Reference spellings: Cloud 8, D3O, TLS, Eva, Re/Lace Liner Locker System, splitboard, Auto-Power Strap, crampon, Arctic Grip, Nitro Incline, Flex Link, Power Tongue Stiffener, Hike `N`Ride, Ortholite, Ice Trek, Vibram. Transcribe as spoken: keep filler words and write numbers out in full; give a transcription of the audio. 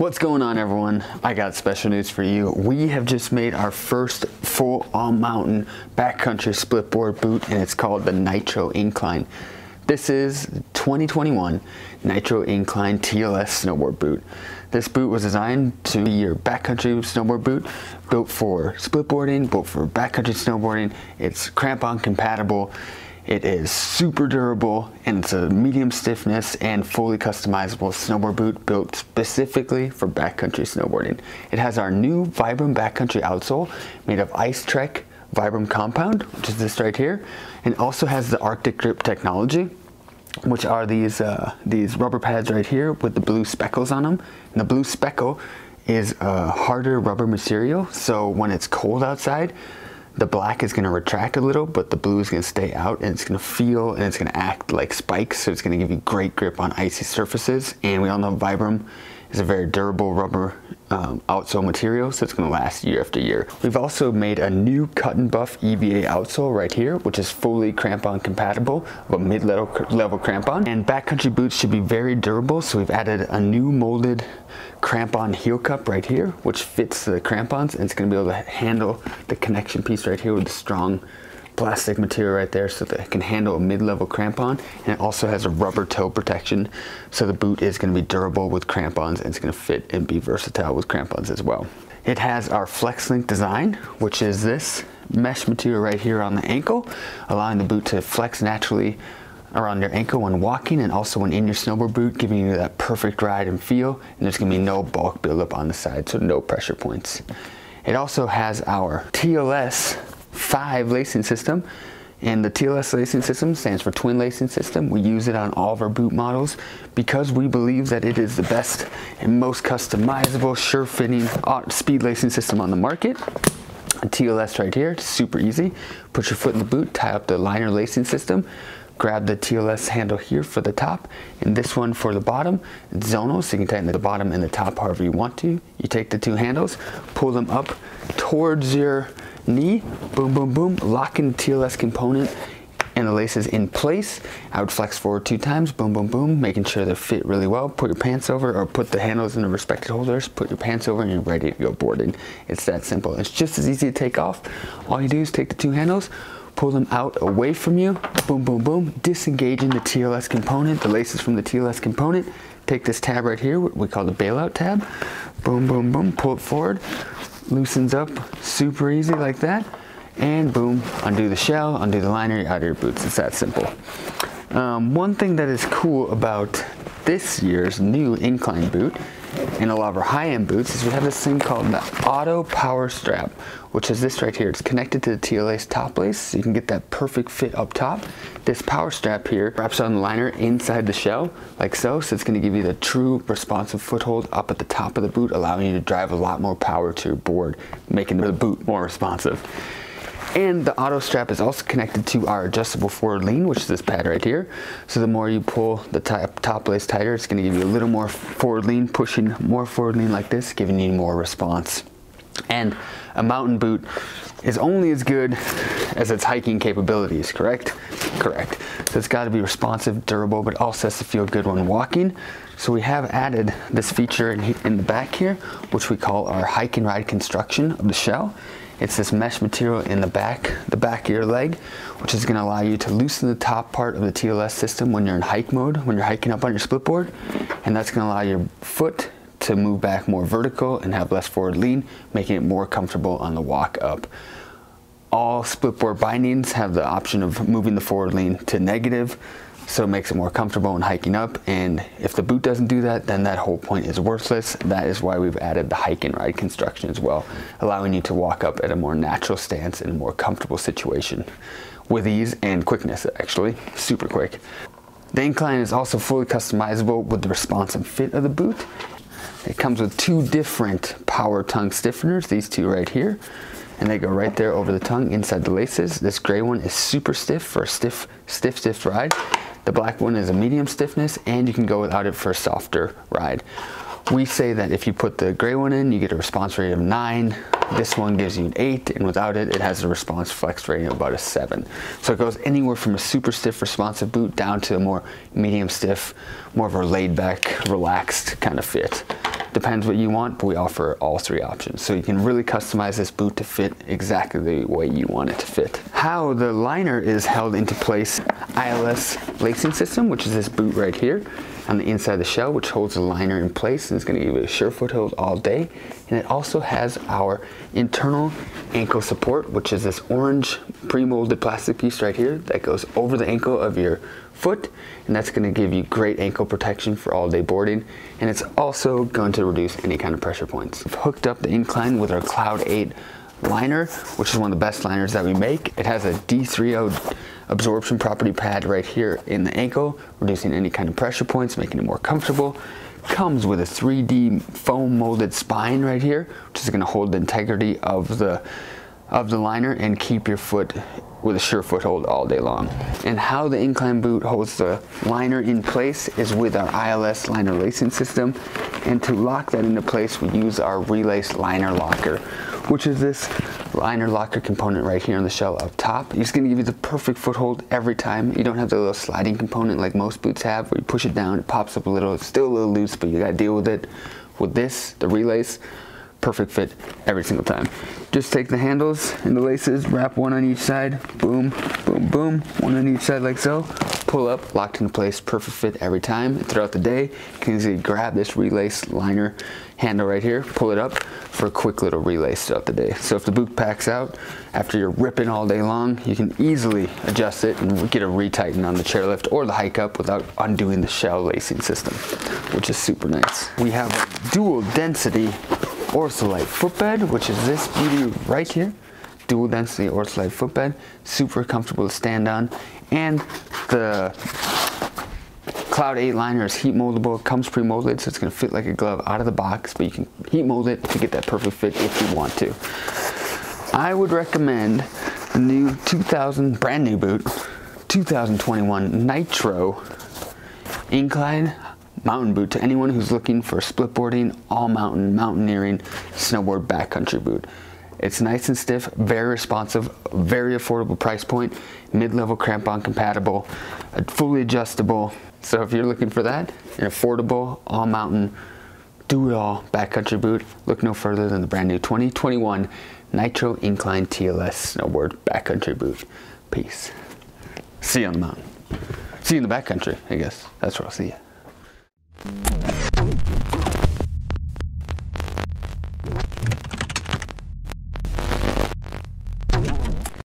What's going on, everyone? I got special news for you. We have just made our first full all-mountain backcountry splitboard boot, and it's called the Nitro Incline. This is twenty twenty-one Nitro Incline T L S snowboard boot. This boot was designed to be your backcountry snowboard boot, built for splitboarding, built for backcountry snowboarding. It's crampon compatible. It is super durable, and it's a medium stiffness and fully customizable snowboard boot built specifically for backcountry snowboarding. It has our new Vibram backcountry outsole made of Ice Trek Vibram compound, which is this right here, and also has the Arctic Grip technology, which are these uh, these rubber pads right here with the blue speckles on them. And the blue speckle is a harder rubber material, so when it's cold outside, the black is going to retract a little, but the blue is going to stay out, and it's going to feel and it's going to act like spikes, so it's going to give you great grip on icy surfaces. And we all know Vibram is a very durable rubber um, outsole material, so it's going to last year after year. We've also made a new cut and buff E V A outsole right here, which is fully crampon compatible, but mid-level level crampon. And backcountry boots should be very durable, so we've added a new molded crampon heel cup right here, which fits the crampons, and it's going to be able to handle the connection piece right here with the strong plastic material right there, so that it can handle a mid-level crampon. And it also has a rubber toe protection, so the boot is going to be durable with crampons, and it's going to fit and be versatile with crampons as well. It has our Flex Link design, which is this mesh material right here on the ankle, allowing the boot to flex naturally around your ankle when walking, and also when in your snowboard boot, giving you that perfect ride and feel. And there's going to be no bulk buildup on the side, so no pressure points. It also has our T L S five lacing system, and the T L S lacing system stands for twin lacing system. We use it on all of our boot models because we believe that it is the best and most customizable, sure-fitting speed lacing system on the market. A T L S right here, super easy. Put your foot in the boot, tie up the liner lacing system, grab the T L S handle here for the top and this one for the bottom. It's zonal, so you can tighten the bottom and the top however you want to. You take the two handles, pull them up towards your knee, boom, boom, boom, locking the T L S component and the laces in place. I would flex forward two times, boom, boom, boom, making sure they fit really well. Put your pants over, or put the handles in the respective holders, put your pants over, and you're ready to go boarding. It's that simple. It's just as easy to take off. All you do is take the two handles, pull them out away from you, boom, boom, boom, disengaging the T L S component, the laces from the T L S component. Take this tab right here, what we call the bailout tab, boom, boom, boom, pull it forward, loosens up super easy like that, and boom, undo the shell, undo the liner, out of your boots. It's that simple. Um, one thing that is cool about this year's new Incline boot and a lot of our high-end boots is we have this thing called the Auto-Power Strap, which is this right here. It's connected to the T L S top lace, so you can get that perfect fit up top. This power strap here wraps on the liner inside the shell, like so, so it's going to give you the true responsive foothold up at the top of the boot, allowing you to drive a lot more power to your board, making the boot more responsive. And the auto strap is also connected to our adjustable forward lean, which is this pad right here. So the more you pull the top, top lace tighter, it's going to give you a little more forward lean, pushing more forward lean like this, giving you more response. And a mountain boot is only as good as its hiking capabilities, correct? Correct. So it's got to be responsive, durable, but also has to feel good when walking. So we have added this feature in, in the back here, which we call our hike and ride construction of the shell. It's this mesh material in the back, the back of your leg, which is going to allow you to loosen the top part of the T L S system when you're in hike mode, when you're hiking up on your split board, and that's going to allow your foot to move back more vertical and have less forward lean, making it more comfortable on the walk up. All splitboard bindings have the option of moving the forward lean to negative, so it makes it more comfortable when hiking up, and if the boot doesn't do that, then that whole point is worthless. That is why we've added the hike and ride construction as well, allowing you to walk up at a more natural stance in a more comfortable situation with ease and quickness, actually, super quick. The Incline is also fully customizable with the responsive fit of the boot. It comes with two different power tongue stiffeners, these two right here, and they go right there over the tongue inside the laces. This gray one is super stiff for a stiff, stiff, stiff ride. The black one is a medium stiffness, and you can go without it for a softer ride. We say that if you put the gray one in, you get a response rate of nine. This one gives you an eight, and without it, it has a response flex rate of about a seven. So it goes anywhere from a super stiff responsive boot down to a more medium stiff, more of a laid back, relaxed kind of fit. Depends what you want, but we offer all three options. So you can really customize this boot to fit exactly the way you want it to fit. How the liner is held into place, I L S lacing system, which is this boot right here on the inside of the shell, which holds the liner in place and is going to give it a sure foothold all day. And it also has our internal ankle support, which is this orange pre-molded plastic piece right here that goes over the ankle of your foot, and that's going to give you great ankle protection for all day boarding, and it's also going to reduce any kind of pressure points. We've hooked up the Incline with our Cloud eight liner, which is one of the best liners that we make. It has a D three O absorption property pad right here in the ankle, reducing any kind of pressure points, making it more comfortable. Comes with a three D foam molded spine right here, which is going to hold the integrity of the of the liner and keep your foot with a sure foothold all day long. And how the Incline boot holds the liner in place is with our I L S liner lacing system, and to lock that into place we use our Re/Lace Liner Locker, which is this liner locker component right here on the shell up top. It's going to give you the perfect foothold every time. You don't have the little sliding component like most boots have where you push it down, it pops up a little, it's still a little loose, but you got to deal with it. With this, the Re/Lace, perfect fit every single time. Just take the handles and the laces, wrap one on each side, boom, boom, boom, one on each side like so, pull up, locked into place, perfect fit every time. And throughout the day, you can easily grab this Re/Lace liner handle right here, pull it up for a quick little re-lace throughout the day. So if the boot packs out after you're ripping all day long, you can easily adjust it and get a retighten on the chairlift or the hike up without undoing the shell lacing system, which is super nice. We have a dual density Ortholite footbed, which is this beauty right here. Dual density Ortholite footbed, super comfortable to stand on, and the Cloud eight liner is heat moldable, comes pre-molded, so it's going to fit like a glove out of the box, but you can heat mold it to get that perfect fit if you want to. I would recommend the new two thousand brand new boot, two thousand twenty-one Nitro Incline mountain boot to anyone who's looking for split boarding, all mountain, mountaineering, snowboard, backcountry boot. It's nice and stiff, very responsive, very affordable price point, mid-level crampon compatible, fully adjustable. So if you're looking for that, an affordable, all mountain, do-it-all backcountry boot, look no further than the brand new twenty twenty-one Nitro Incline T L S snowboard backcountry boot. Peace. See you on the mountain. See you in the backcountry, I guess. That's where I'll see you. Thank you.